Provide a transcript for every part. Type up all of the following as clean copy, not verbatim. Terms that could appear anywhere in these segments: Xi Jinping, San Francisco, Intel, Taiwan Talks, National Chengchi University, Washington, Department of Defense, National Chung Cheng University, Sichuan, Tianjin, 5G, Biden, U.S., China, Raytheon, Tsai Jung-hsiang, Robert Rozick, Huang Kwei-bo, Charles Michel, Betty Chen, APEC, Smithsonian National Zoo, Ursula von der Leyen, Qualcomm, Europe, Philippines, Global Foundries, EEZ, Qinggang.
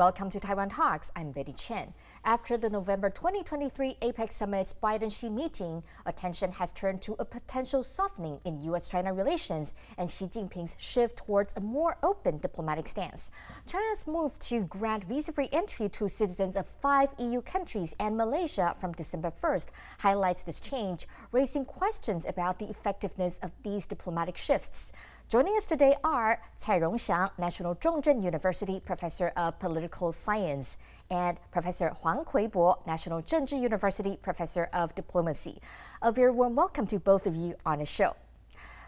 Welcome to Taiwan Talks. I'm Betty Chen. After the November 2023 APEC Summit's Biden-Xi meeting, attention has turned to a potential softening in U.S.-China relations and Xi Jinping's shift towards a more open diplomatic stance. China's move to grant visa-free entry to citizens of 5 EU countries and Malaysia from December 1st highlights this change, raising questions about the effectiveness of these diplomatic shifts. Joining us today are Tsai Jung-hsiang, National Chung Cheng University Professor of Political Science, and Professor Huang Kwei-bo, National Chengchi University Professor of Diplomacy. A very warm welcome to both of you on the show.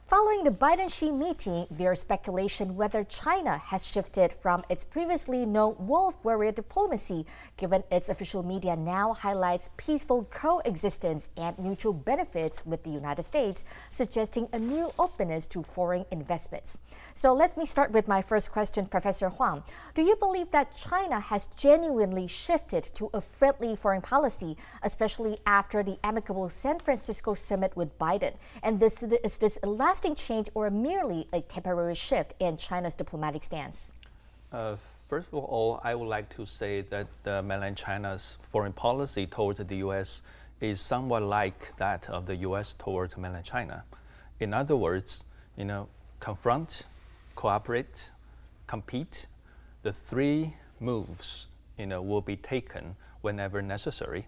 Following the Biden-Xi meeting, there's speculation whether China has shifted from its previously known wolf warrior diplomacy, given its official media now highlights peaceful coexistence and mutual benefits with the United States, suggesting a new openness to foreign investments. So let me start with my first question, Professor Huang. Do you believe that China has genuinely shifted to a friendly foreign policy, especially after the amicable San Francisco summit with Biden? And is this a lasting change or merely a temporary shift in China's diplomatic stance? First of all, I would like to say that mainland China's foreign policy towards the U.S. is somewhat like that of the U.S. towards mainland China. In other words, you know, confront, cooperate, compete. The three moves, you know, will be taken whenever necessary.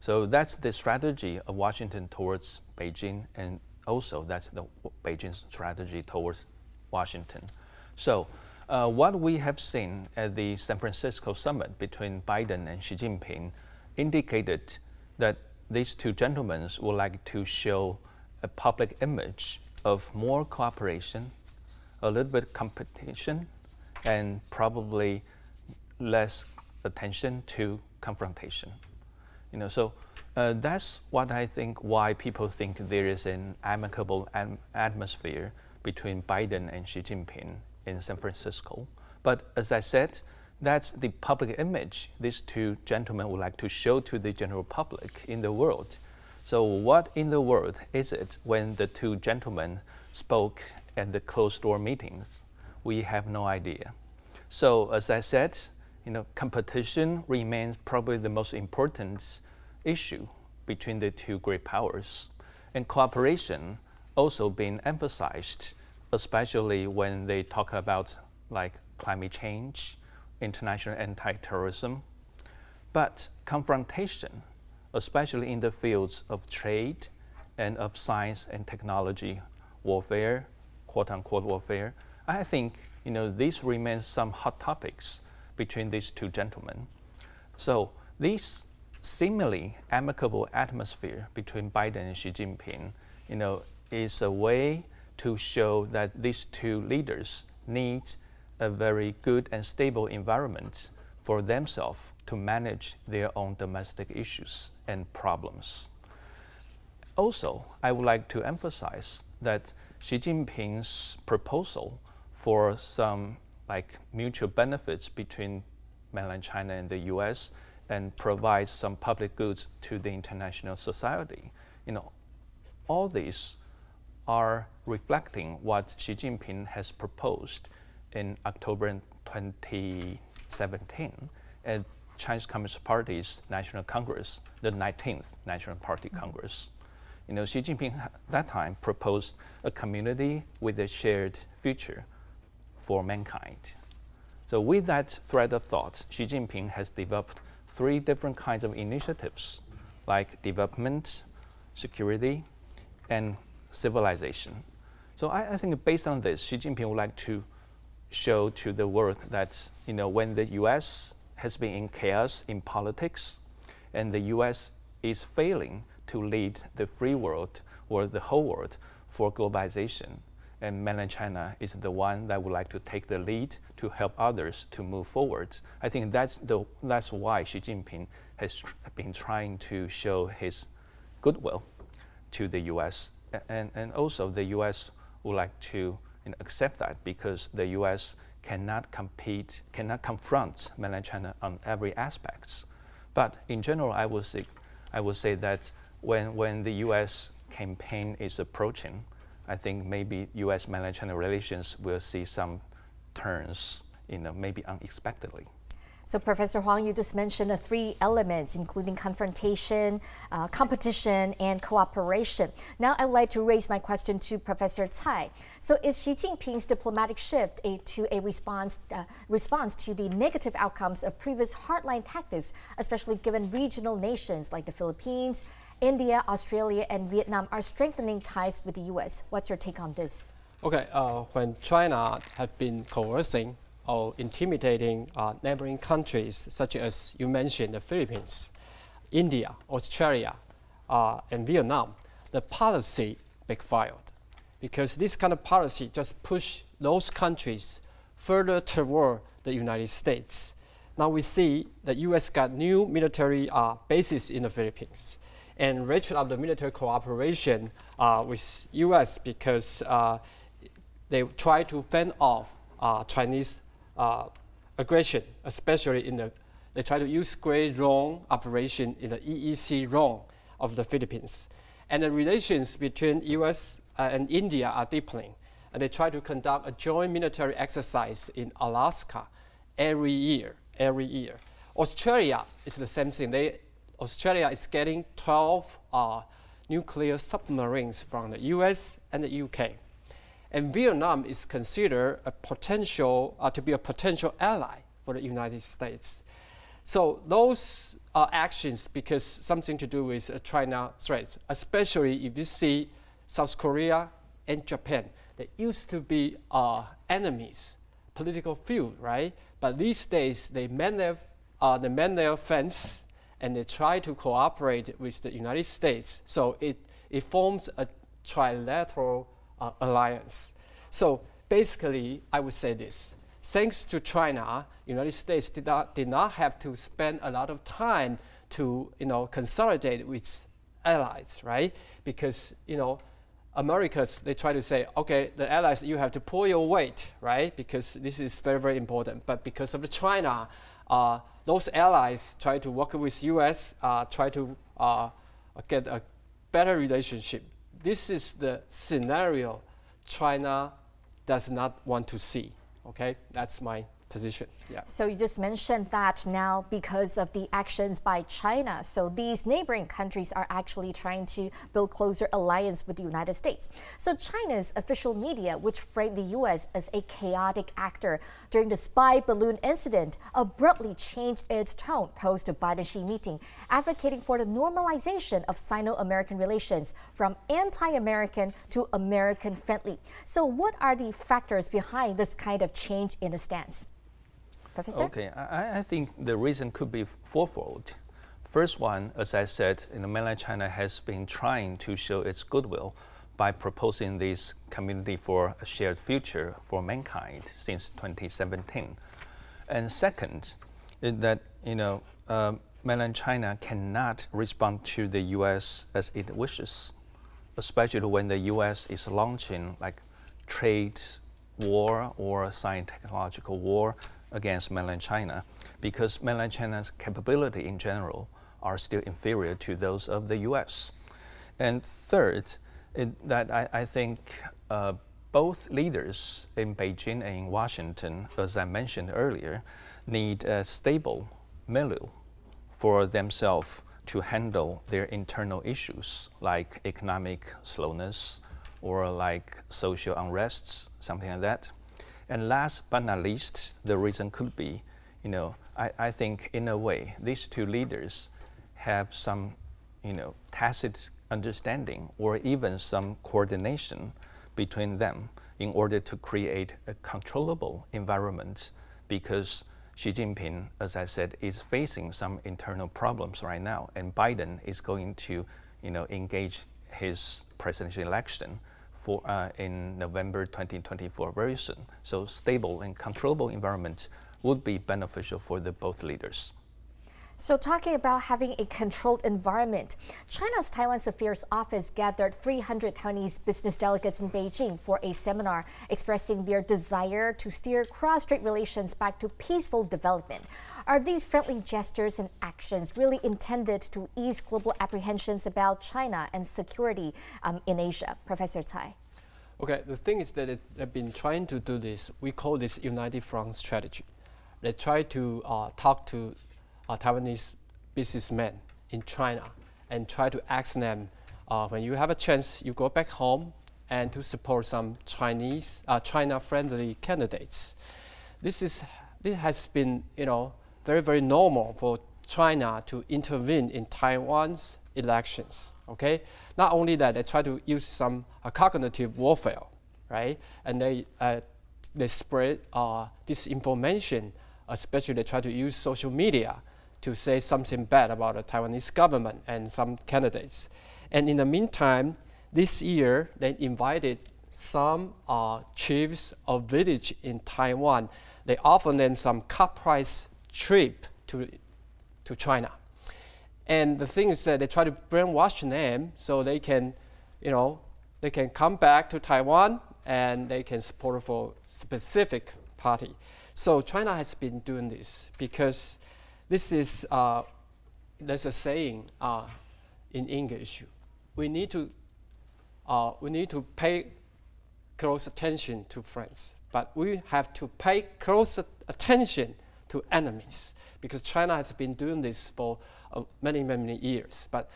So that's the strategy of Washington towards Beijing, and also that's the Beijing's strategy towards Washington. So what we have seen at the San Francisco summit between Biden and Xi Jinping indicated that these two gentlemen would like to show a public image of more cooperation, a little bit competition, and probably less attention to confrontation. You know, so that's what I think why people think there is an amicable atmosphere between Biden and Xi Jinping in San Francisco. But as I said, that's the public image these two gentlemen would like to show to the general public in the world. So what in the world is it when the two gentlemen spoke at the closed-door meetings? We have no idea. So as I said, you know, competition remains probably the most important issue between the two great powers, and cooperation also being emphasized, especially when they talk about like climate change, international anti-terrorism. But confrontation, especially in the fields of trade and of science and technology warfare, quote-unquote warfare, I think, you know, these remain some hot topics between these two gentlemen. So these seemingly amicable atmosphere between Biden and Xi Jinping, you know, is a way to show that these two leaders need a very good and stable environment for themselves to manage their own domestic issues and problems. Also, I would like to emphasize that Xi Jinping's proposal for some like mutual benefits between mainland China and the U.S. and provide some public goods to the international society. You know, all these are reflecting what Xi Jinping has proposed in October 2017 at Chinese Communist Party's National Congress, the 19th National Party Congress. You know, Xi Jinping at that time proposed a community with a shared future for mankind. So with that thread of thought, Xi Jinping has developed three different kinds of initiatives, like development, security, and civilization. So I think based on this, Xi Jinping would like to show to the world that, you know, when the U.S. has been in chaos in politics, and the U.S. is failing to lead the free world or the whole world for globalization, and mainland China is the one that would like to take the lead to help others to move forward. I think that's why Xi Jinping has been trying to show his goodwill to the U.S. And also the U.S. would like to, you know, accept that, because the U.S. cannot confront mainland China on every aspect. But in general, I would say that when the U.S. campaign is approaching, I think maybe U.S. mainland China relations will see some turns, you know, maybe unexpectedly. So Professor Huang, you just mentioned the three elements, including confrontation, competition, and cooperation. Now I'd like to raise my question to Professor Tsai. So is Xi Jinping's diplomatic shift a response to the negative outcomes of previous hardline tactics, especially given regional nations like the Philippines, India, Australia, and Vietnam are strengthening ties with the U.S.? What's your take on this? Okay, when China had been coercing or intimidating neighboring countries, such as you mentioned, the Philippines, India, Australia, and Vietnam, the policy backfired, because this kind of policy just pushed those countries further toward the United States. Now we see the U.S. got new military bases in the Philippines and ratcheted up the military cooperation with U.S. because they try to fend off Chinese aggression, especially in the, they try to use Gray Zone operation in the EEZ zone of the Philippines. And the relations between U.S. and India are deepening. And they try to conduct a joint military exercise in Alaska every year, Australia is the same thing. Australia is getting 12 nuclear submarines from the U.S. and the U.K. And Vietnam is considered a potential, to be a potential ally for the United States. So those are actions because something to do with China threats, especially if you see South Korea and Japan. They used to be enemies, political feud, right? But these days they mend their, fence and they try to cooperate with the United States. So it forms a trilateral alliance. So basically, I would say this. Thanks to China, United States did not have to spend a lot of time to consolidate with allies, right? Because Americans, they try to say, okay, the allies, you have to pull your weight, right? Because this is very, very important. But because of the China, those allies try to work with U.S., try to get a better relationship. This is the scenario China does not want to see, okay? That's my position, yeah. So you just mentioned that now because of the actions by China, so these neighboring countries are actually trying to build closer alliance with the United States. So China's official media, which framed the U.S. as a chaotic actor during the spy balloon incident, abruptly changed its tone post the Biden-Xi meeting, advocating for the normalization of Sino-American relations from anti-American to American-friendly. So what are the factors behind this kind of change in the stance? Professor? Okay, I think the reason could be fourfold. First one, as I said, mainland China has been trying to show its goodwill by proposing this community for a shared future for mankind since 2017. And second, is that mainland China cannot respond to the U.S. as it wishes, especially when the U.S. is launching like trade war or science technological war against mainland China, because mainland China's capability in general are still inferior to those of the U.S. And third, I think both leaders in Beijing and in Washington, as I mentioned earlier, need a stable milieu for themselves to handle their internal issues like economic slowness or like social unrests, something like that. And last but not least, the reason could be, I think in a way, these two leaders have some, tacit understanding or even some coordination between them in order to create a controllable environment, because Xi Jinping, as I said, is facing some internal problems right now, and Biden is going to, engage his presidential election in November 2024 very soon. So stable and controllable environment would be beneficial for the both leaders. So talking about having a controlled environment, China's Taiwan Affairs Office gathered 300 Taiwanese business delegates in Beijing for a seminar expressing their desire to steer cross-strait relations back to peaceful development. Are these friendly gestures and actions really intended to ease global apprehensions about China and security in Asia? Professor Tsai. Okay, the thing is that they've been trying to do this. We call this United Front strategy. they try to talk to Taiwanese businessmen in China and try to ask them, when you have a chance, you go back home and to support some Chinese, China-friendly candidates. This has been, you know, very, very normal for China to intervene in Taiwan's elections, okay? Not only that, they try to use some cognitive warfare, right? And they spread disinformation, especially they try to use social media to say something bad about the Taiwanese government and some candidates. And in the meantime, this year, they invited some chiefs of village in Taiwan. They offered them some cut price trip to China. And the thing is that they try to brainwash them so they can, you know, they can come back to Taiwan and they can support for specific party. So China has been doing this because this is, there's a saying in English, we need to pay close attention to friends, but we have to pay close attention to enemies, because China has been doing this for many, many years. But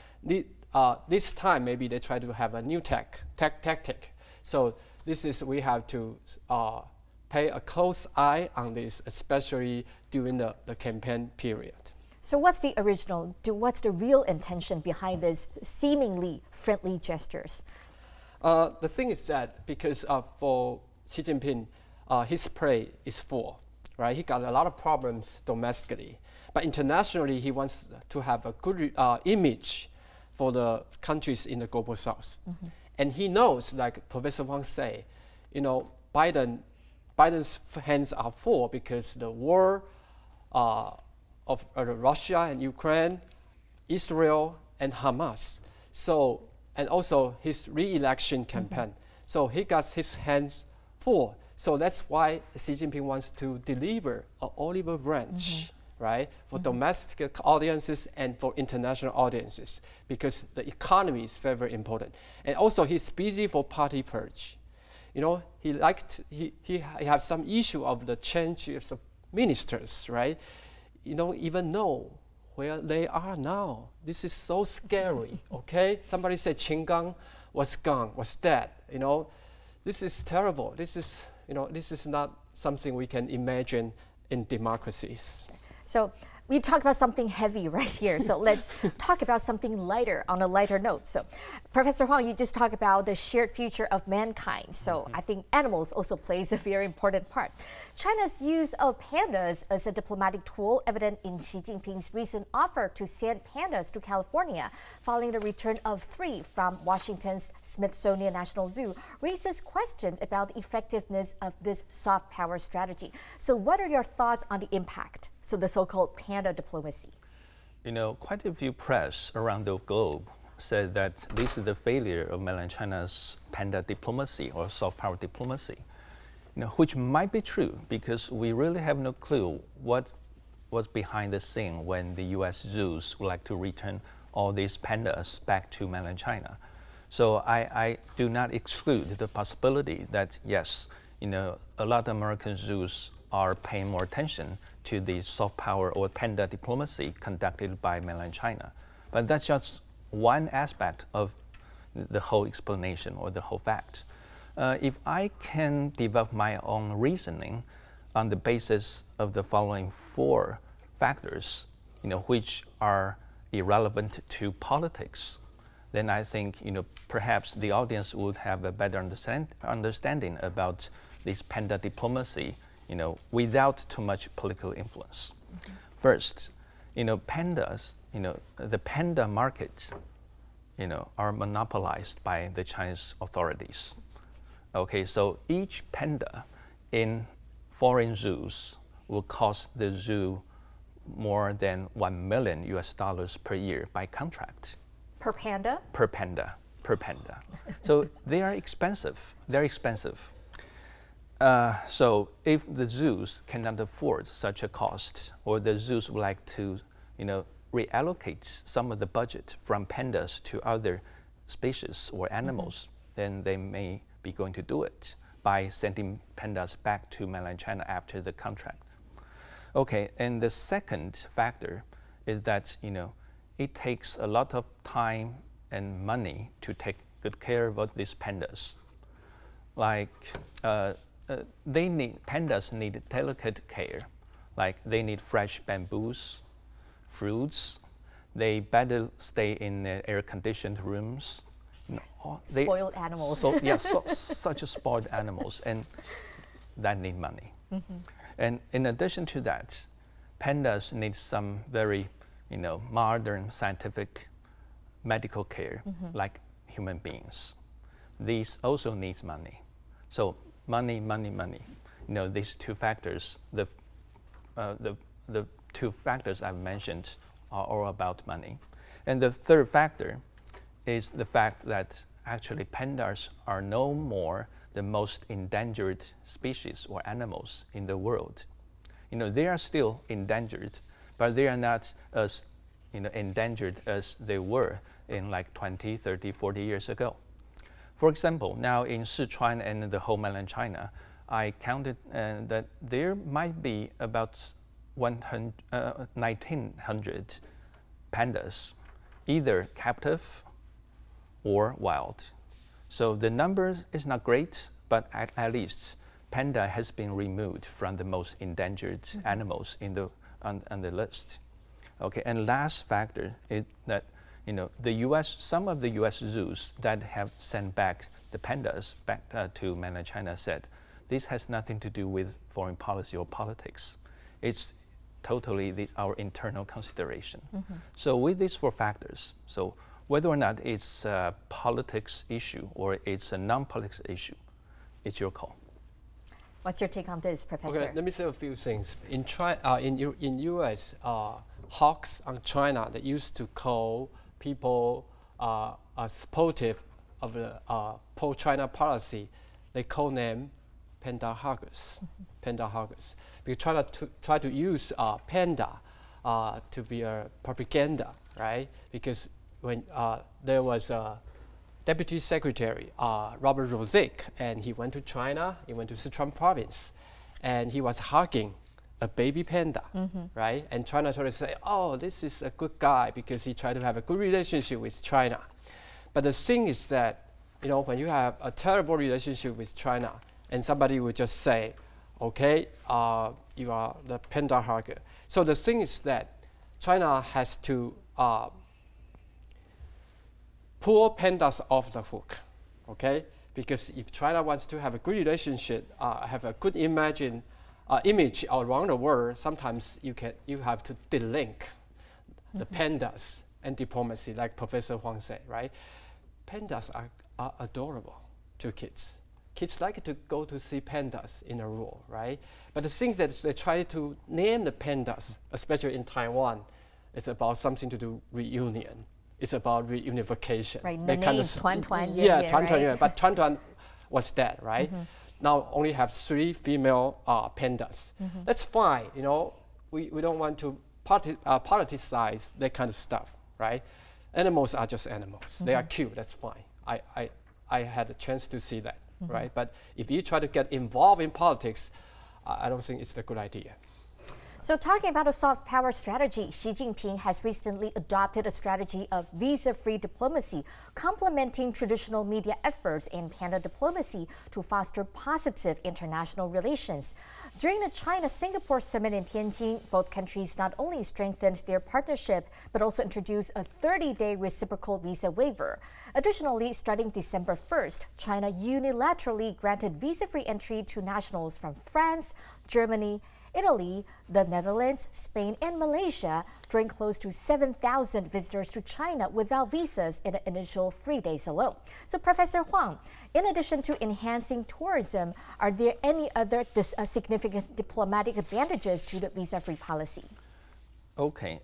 this time, maybe they try to have a new tactic. So this is, we have to pay a close eye on this, especially during the campaign period. So what's the original, what's the real intention behind these seemingly friendly gestures? The thing is that because for Xi Jinping, his plate is full, right? He got a lot of problems domestically, but internationally he wants to have a good image for the countries in the global south. Mm-hmm. And he knows, like Professor Wang say, you know, Biden's hands are full because the war of Russia and Ukraine, Israel and Hamas. So, and also his re-election campaign. Mm-hmm. So he got his hands full. So that's why Xi Jinping wants to deliver an olive branch, mm-hmm. right? For mm-hmm. domestic audiences and for international audiences, because the economy is very, very important. And also he's busy for party purge. You know, he has some issue of the change of ministers, right? You don't even know where they are now. This is so scary, okay? Somebody said Qinggang was gone, was dead, you know? This is terrible. This is, you know, this is not something we can imagine in democracies. So we talked about something heavy right here. So let's talk about something lighter, on a lighter note. So Professor Huang, you just talked about the shared future of mankind. So mm-hmm. I think animals also plays a very important part. China's use of pandas as a diplomatic tool evident in Xi Jinping's recent offer to send pandas to California following the return of 3 from Washington's Smithsonian National Zoo raises questions about the effectiveness of this soft power strategy. So what are your thoughts on the impact? So the so-called panda diplomacy. You know, quite a few press around the globe said that this is the failure of mainland China's panda diplomacy or soft power diplomacy, you know, which might be true because we really have no clue what was behind the scene when the US zoos would like to return all these pandas back to mainland China. So I do not exclude the possibility that, yes, you know, a lot of American zoos are paying more attention to the soft power or panda diplomacy conducted by mainland China. But that's just one aspect of the whole explanation or the whole fact. If I can develop my own reasoning on the basis of the following 4 factors, you know, which are irrelevant to politics, then I think, you know, perhaps the audience would have a better understanding about this panda diplomacy, you know, without too much political influence. Mm-hmm. First, you know, pandas, you know, the panda market, you know, are monopolized by the Chinese authorities. Okay, so each panda in foreign zoos will cost the zoo more than $1 million per year by contract. Per panda? Per panda, per panda. So they are expensive, they're expensive. So if the zoos cannot afford such a cost, or the zoos would like to, you know, reallocate some of the budget from pandas to other species or animals, mm-hmm. then they may be going to do it by sending pandas back to mainland China after the contract. Okay, and the second factor is that, you know, it takes a lot of time and money to take good care of these pandas. Like, pandas need delicate care. Like, they need fresh bamboos, fruits. They better stay in air-conditioned rooms. No, spoiled animals. So, yeah, such a spoiled animals, and that need money. Mm-hmm. And in addition to that, pandas need some very, you know, modern scientific medical care, mm-hmm. like human beings. These also needs money. So money, money, money. You know, these two factors, the two factors I've mentioned are all about money. And the third factor is the fact that actually pandas are no more the most endangered species or animals in the world. You know, they are still endangered, but they are not as, you know, endangered as they were in like 20, 30, 40 years ago. For example, now in Sichuan and the whole mainland China, I counted that there might be about 1,900 pandas, either captive or wild. So the number is not great, but at least panda has been removed from the most endangered mm-hmm. animals in the, on the list. Okay, and last factor is that, you know, the U.S., some of the U.S. zoos that have sent back the pandas back to mainland China said, this has nothing to do with foreign policy or politics. It's totally our internal consideration. Mm-hmm. So with these four factors, so whether or not it's a politics issue or it's a non-politics issue, it's your call. What's your take on this, Professor? Okay, let me say a few things. In U.S., hawks on China that used to call people supportive of the pro-China policy, they call them panda huggers, panda huggers. Because China try to use panda to be a propaganda, right? Because when there was a Deputy Secretary, Robert Rozick, and he went to China, he went to Sichuan province, and he was hugging a baby panda, mm-hmm. right? And China tried to say, oh, this is a good guy because he tried to have a good relationship with China. But the thing is that, you know, when you have a terrible relationship with China, and somebody would just say, okay, you are the panda hugger. So the thing is that China has to pull pandas off the hook, okay? Because if China wants to have a good relationship, have a good image around the world, sometimes you have to delink mm-hmm. the pandas and diplomacy, like Professor Huang said, right? Pandas are adorable to kids. Kids like to go to see pandas in a row, right? But the things that they try to name the pandas, especially in Taiwan, it's about something to do with reunion. It's about reunification. Right, the name Tuan Tuan. Yeah, Tuan Tuan, right? But Tuan Tuan was dead, right? Mm-hmm. Now only have 3 female pandas. Mm-hmm. That's fine, you know, we don't want to politicize that kind of stuff, right? Animals are just animals. Mm-hmm. They are cute, that's fine. I had a chance to see that, mm-hmm. right? But if you try to get involved in politics, I don't think it's a good idea. So talking about a soft power strategy, Xi Jinping has recently adopted a strategy of visa-free diplomacy, complementing traditional media efforts in panda diplomacy to foster positive international relations. During the China-Singapore summit in Tianjin, both countries not only strengthened their partnership, but also introduced a 30-day reciprocal visa waiver. Additionally, starting December 1st, China unilaterally granted visa-free entry to nationals from France, Germany, Italy, the Netherlands, Spain, and Malaysia, drawing close to 7,000 visitors to China without visas in the initial 3 days alone. So, Professor Huang, in addition to enhancing tourism, are there any other significant diplomatic advantages to the visa-free policy? Okay,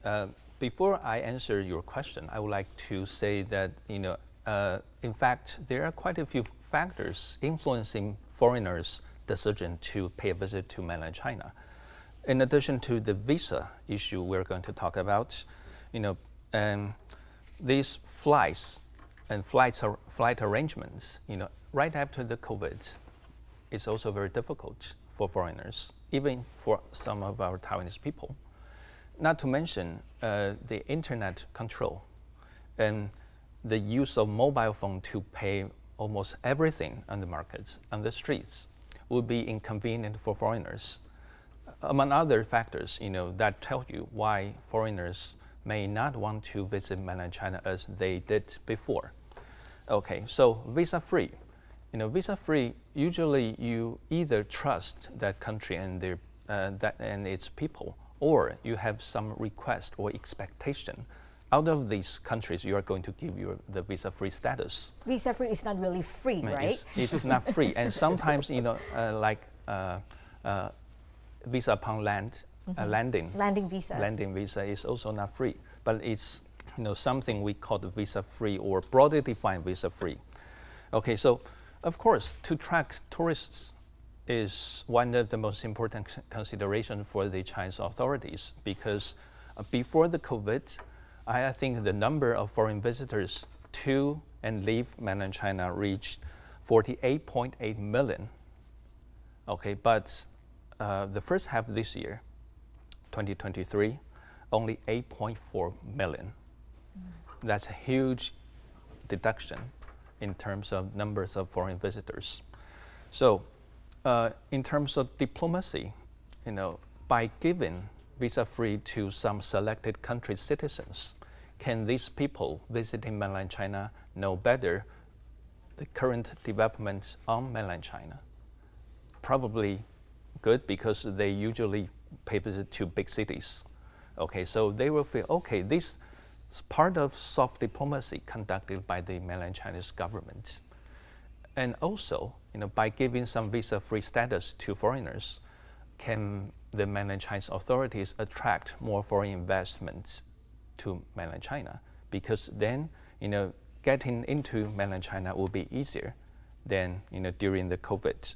before I answer your question, I would like to say that, you know, in fact, there are quite a few factors influencing foreigners' decision to pay a visit to mainland China. In addition to the visa issue we're going to talk about, you know, these flights and flight arrangements, you know, right after the COVID, it's also very difficult for foreigners. even for some of our Taiwanese people. Not to mention the internet control and the use of mobile phone to pay almost everything on the markets and the streets would be inconvenient for foreigners. Among other factors, you know, that tell you why foreigners may not want to visit mainland China as they did before. Okay, so visa-free. You know, visa-free, usually you either trust that country and their and its people, or you have some request or expectation. Out of these countries, you are going to give the visa-free status. Visa-free is not really free, right? It's not free. And sometimes, you know, like visa upon land, landing. Landing visas. Landing visa is also not free, but it's, you know, something we call the visa-free or broadly defined visa-free. Okay, so of course, to track tourists is one of the most important considerations for the Chinese authorities, because before the COVID, I think the number of foreign visitors to and leave mainland China reached 48.8 million. Okay, but the first half of this year, 2023, only 8.4 million. That's a huge deduction in terms of numbers of foreign visitors. So in terms of diplomacy, you know, by giving visa-free to some selected country citizens, can these people visiting mainland China know better the current developments on mainland China? Probably good, because they usually pay visit to big cities. Okay, so they will feel, okay, this is part of soft diplomacy conducted by the mainland Chinese government. And also, you know, by giving some visa-free status to foreigners, can the mainland Chinese authorities attract more foreign investments to mainland China? Because then, you know, getting into mainland China will be easier than, you know, during the COVID.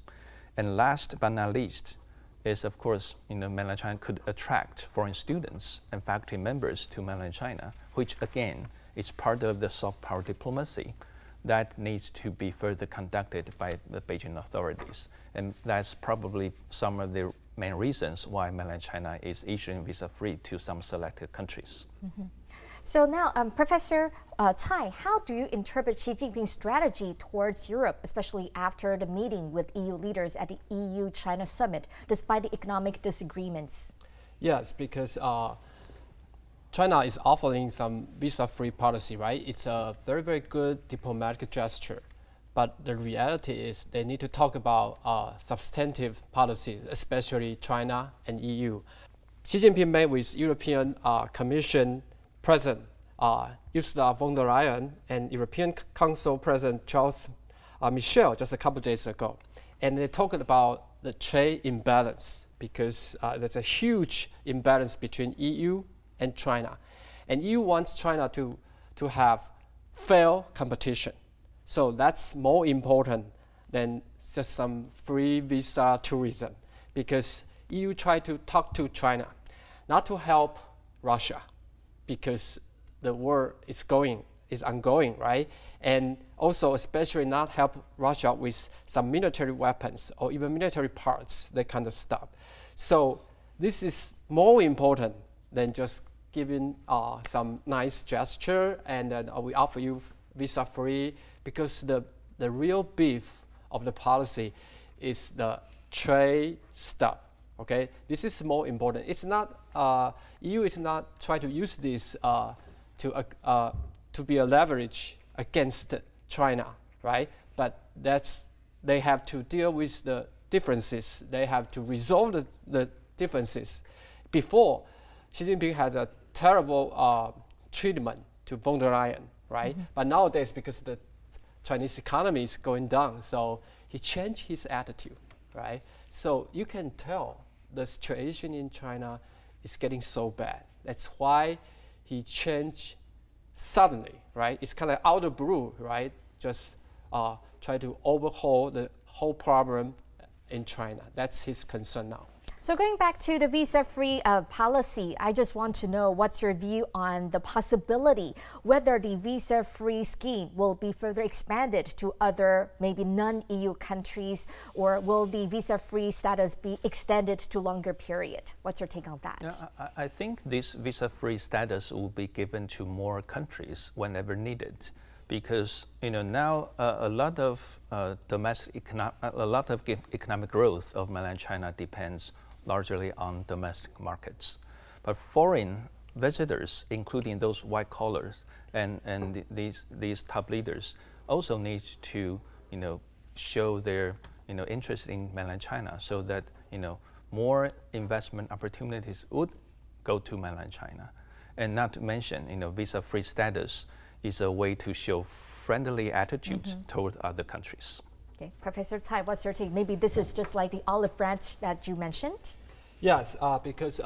And last but not least is, of course, you know, mainland China could attract foreign students and faculty members to mainland China, which again is part of the soft power diplomacy that needs to be further conducted by the Beijing authorities. And that's probably some of the main reasons why mainland China is issuing visa-free to some selected countries. Mm-hmm. So now, Professor Tsai, how do you interpret Xi Jinping's strategy towards Europe, especially after the meeting with EU leaders at the EU-China summit, despite the economic disagreements? Yes, because China is offering some visa-free policy, right? It's a very, very good diplomatic gesture. But the reality is they need to talk about substantive policies, especially China and EU. Xi Jinping met with European Commission President Ursula von der Leyen and European Council President Charles Michel just a couple of days ago. And they talked about the trade imbalance, because there's a huge imbalance between EU and China. And EU wants China to have fair competition. So that's more important than just some free visa tourism, because EU tried to talk to China not to help Russia, because the war is ongoing, right? And also especially not help Russia with some military weapons or even military parts, that kind of stuff. So this is more important than just giving some nice gesture and then we offer you visa-free, because the real beef of the policy is the trade stuff, okay? This is more important. It's not, EU is not trying to use this to be a leverage against China, right? But that's, they have to deal with the differences. They have to resolve the differences. Before, Xi Jinping has a terrible treatment to von der Leyen, right? Mm-hmm. But nowadays, because the Chinese economy is going down, so he changed his attitude, right? So you can tell the situation in China is getting so bad. That's why he changed suddenly, right? It's kind of out of blue, right? Just try to overhaul the whole problem in China. That's his concern now. So going back to the visa-free policy, I just want to know what's your view on the possibility whether the visa-free scheme will be further expanded to other maybe non-EU countries, or will the visa-free status be extended to longer period? What's your take on that? Yeah, I think this visa-free status will be given to more countries whenever needed, because now a lot of economic growth of mainland China depends largely on domestic markets. But foreign visitors, including those white collars and these top leaders, also need to show their interest in mainland China, so that more investment opportunities would go to mainland China. And not to mention visa-free status is a way to show friendly attitudes toward other countries. Okay, Professor Tsai, what's your take? Maybe this is just like the olive branch that you mentioned. Yes, because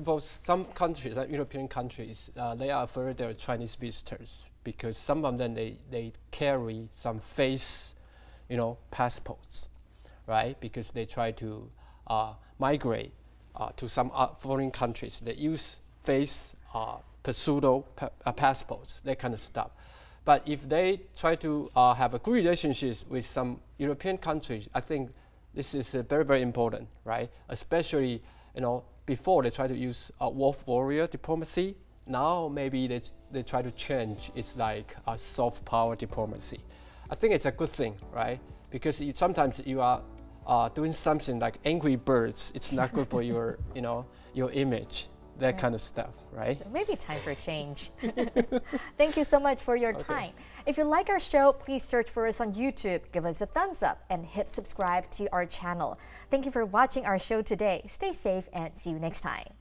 both some countries, like European countries, they offer their Chinese visitors, because some of them they carry some face, passports, right? Because they try to migrate to some foreign countries. They use face pseudo passports, that kind of stuff. But if they try to have a good relationship with some European countries, I think this is very, very important, right? Especially, before they try to use wolf warrior diplomacy. Now maybe they try to change. It's like a soft power diplomacy. I think it's a good thing, right? Because sometimes you are doing something like Angry Birds. It's not good for your, your image. That kind of stuff, right? So maybe time for change. Thank you so much for your time. If you like our show, please search for us on YouTube, give us a thumbs up, and hit subscribe to our channel. Thank you for watching our show today. Stay safe and see you next time.